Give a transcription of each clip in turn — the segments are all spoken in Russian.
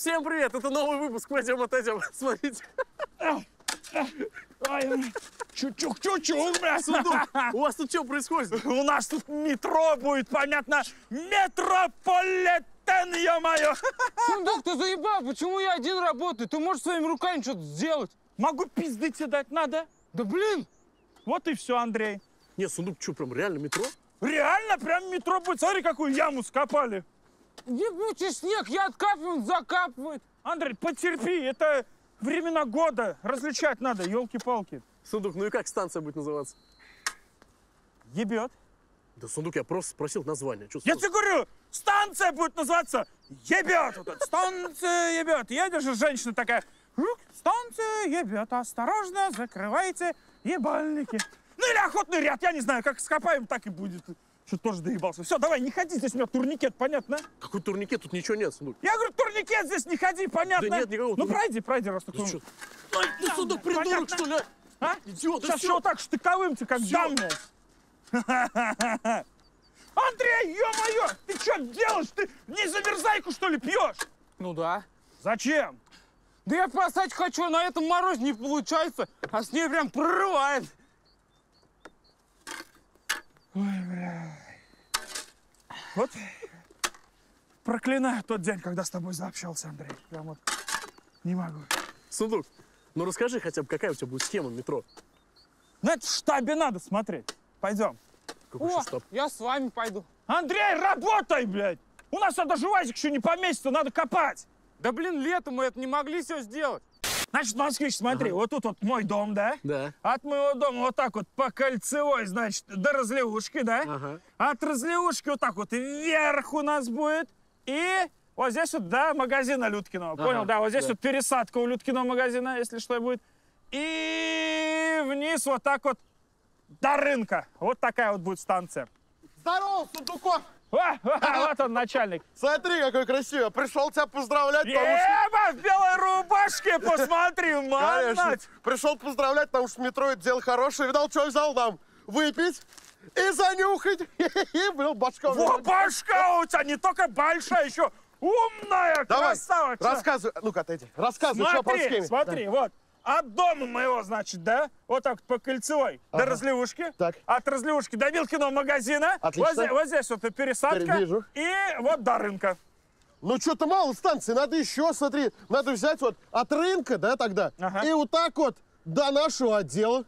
Всем привет! Это новый выпуск. Пойдем отойдем. Смотрите. Чук-чук-чук, бля, Сундук. У вас тут что происходит? У нас тут метро будет, понятно? Метрополитен, ё-моё! Сундук, ты заебал, почему я один работаю? Ты можешь своими руками что-то сделать? Могу пизды тебе дать, надо. Да блин! Вот и все, Андрей. Не, Сундук, что, прям реально метро? Реально прям метро будет. Смотри, какую яму скопали. Ебучий снег, я откапываю, закапываю. Андрей, потерпи, это... Времена года различать надо, елки-палки. Сундук, ну и как станция будет называться? Ебет. Да, Сундук, я просто спросил название. Я тебе говорю, станция будет называться Ебет. Станция Ебет. Едешь, женщина такая, станция Ебет, осторожно, закрывайте ебальники. Ну или охотный ряд, я не знаю, как скопаем, так и будет. Что-то тоже доебался. Все, давай, не ходи, здесь у меня турникет, понятно? Какой турникет? Тут ничего нет, Сундук. Я говорю, турникет здесь не ходи, понятно? Да нет, никого. Ну пройди, пройди, раз такой. Ты Сундук, придурок, что ли? А? Идиот, сейчас что так штыковым-то, как дам, блядь. Андрей, ё-моё, ты что делаешь? Ты не замерзайку, что ли, пьешь? Ну да. Зачем? Да я спасать хочу, на этом мороз не получается, а с ней прям прорывает. Ой, бля. Вот проклинаю тот день, когда с тобой заобщался, Андрей. Прям вот не могу. Сундук, ну расскажи хотя бы, какая у тебя будет схема метро? Ну это в штабе надо смотреть. Пойдем. О, я с вами пойду. Андрей, работай, блядь! У нас сюда даже УАЗик еще не поместится, надо копать. Да блин, летом мы это не могли все сделать. Значит, москвич, смотри, вот тут вот мой дом, да? Да. От моего дома вот так вот по кольцевой, значит, до разливушки, да? Ага. От разливушки вот так вот вверх у нас будет. И вот здесь вот до магазина Людкиного, понял? Да, вот здесь вот пересадка у Людкиного магазина, если что, будет. И вниз вот так вот до рынка. Вот такая вот будет станция. Здорово, Сундуков! Вот он, начальник. Смотри, какой красивый. Пришел тебя поздравлять, потому что... Еба, в белой рубашке, посмотри, мама! Пришел поздравлять, потому что метро — это дело хорошее. Видал, что взял там? Выпить и занюхать. И был башка. Во, башка у тебя не только большая, еще умная, красавица. Давай, рассказывай. Ну-ка, отойди. Рассказывай, что по схеме. Смотри, вот. От дома моего, значит, да, вот так по кольцевой, ага, до разливушки, так, от разливушки до Вилкиного магазина, вот здесь вот пересадка, и вот до рынка. Ну что-то мало станций, надо еще, смотри, надо взять вот от рынка, да, тогда, ага, и вот так вот до нашего отдела.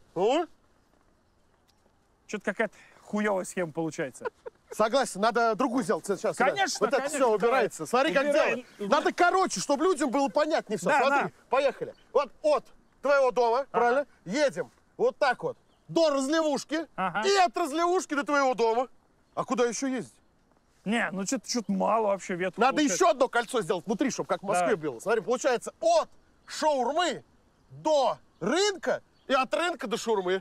Что-то какая-то хуевая схема получается. Согласен, надо другую сделать сейчас. Конечно, да. Вот конечно, это все убирается. Смотри, как делать. Надо короче, чтобы людям было понятнее все. Да, смотри, да, поехали. Вот от твоего дома, правильно? Едем вот так вот до разливушки, и от разливушки до твоего дома. А куда еще ездить? Не, ну что-то мало вообще ветру. Надо получается еще одно кольцо сделать внутри, чтобы как в Москве было. Смотри, получается от шаурмы до рынка и от рынка до шаурмы.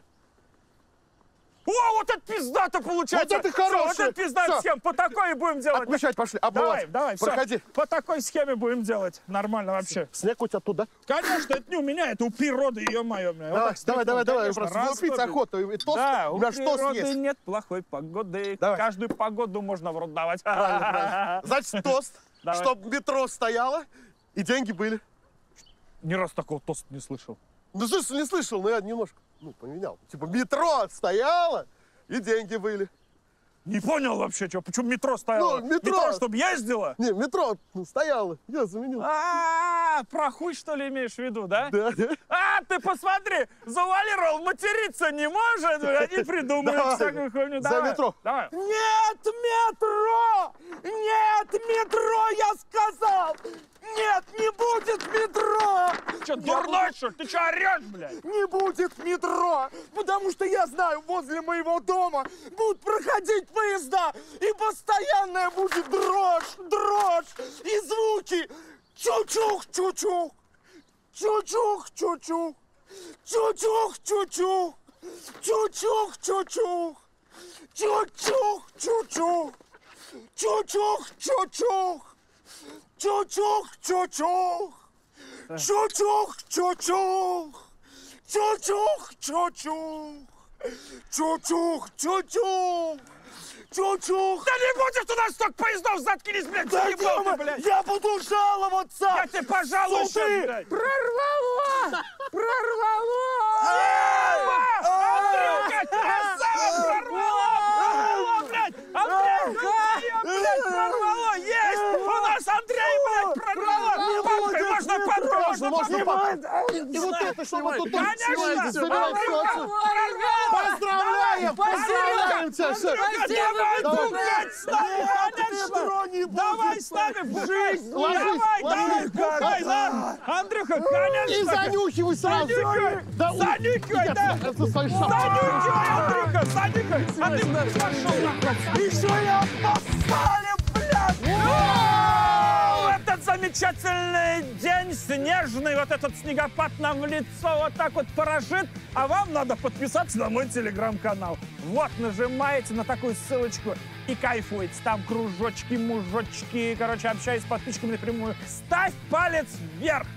О, вот это пизда-то получается! Вот это хорошая! Вот это пизда всем! По такой и будем делать! Отмечать пошли, обуваться! Давай, давай, проходи! Все. По такой схеме будем делать, нормально вообще! Снег у тебя тут, да? Конечно, это не у меня, это у природы, ё-моё! Давай, давай, давай, давай, просто влупить охоту, и тост, да, у меня что съесть! У природы нет плохой погоды, давай, каждую погоду можно в рот давать! Правильно, правильно! Значит, тост, чтобы метро стояло и деньги были! Ни раз такого тоста не слышал! Ну, слышал, не слышал, но я немножко... Ну, поменял. Типа метро стояло, и деньги были. Не понял вообще, что? Почему метро стояло? Ну, метро! Метро, чтобы ездило? Не, метро стояло, я заменил. А-а-а, про хуй, что ли, имеешь в виду, да? Да. А, ты посмотри, завалировал, материться не может, они придумают всякую хуйню. За метро. Давай. Нет метро! Нет метро, я сказал! Нет, не будет метро! Че, дурной, что ли? Ты че орешь, блядь? Не будет метро, потому что я знаю, возле моего дома будут проходить поезда, и постоянная будет дрожь, и звуки. Чучух, чучух, чучух, чучух, чучух, чучух, чучух, чучух, чучух, чучух, чучух, чучух. Чучух-чучух! Чучух-чучух! Чучух-чучух! Чучух-чучух! Чух-чух! Да не будет у нас столько поездов, заткнись, блядь! Да Дима, блядь! Я буду жаловаться! Я тебе пожалуюсь, блядь! Прорвало! Прорвало! Андрюха, красава! Прорвало! Прорвало, блядь! Андрюха, блядь, прорвало! Есть! У нас Андрей, блядь, прорвало! Папкой, можно папкой, можно папкой! И вот это, что мы тут снимаем, забираем ситуацию! Поздравляем! Поздравляем тебя всех! Давай с нами! Жизнь! Давай! Андрюха, конечно! И занюхивай сразу! Занюхивай! Занюхивай, Андрюха! Занюхивай! А ты пошел! Еще и обоссали, блядь! Этот замечательный день снежный, вот этот снегопад нам в лицо вот так вот поражит, а вам надо подписаться на мой телеграм-канал. Вот, нажимаете на такую ссылочку и кайфуете. Там кружочки, мужочки, короче, общаюсь с подписчиками напрямую. Ставь палец вверх,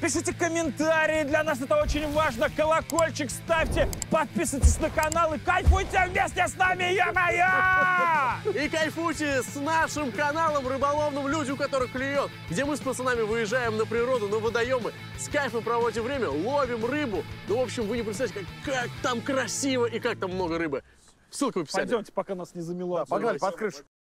пишите комментарии, для нас это очень важно. Колокольчик ставьте, подписывайтесь на канал и кайфуйте вместе с нами, е-мое! И кайфуйте с нашим каналом рыболовным «Люди, у которых клюет», где мы с пацанами выезжаем на природу, на водоемы, с кайфом проводим время, ловим рыбу. Ну, в общем, вы не представляете, как там красиво и как там много рыбы. Ссылка в описании. Пойдемте, пока нас не замело. Да, погнали, под крышу.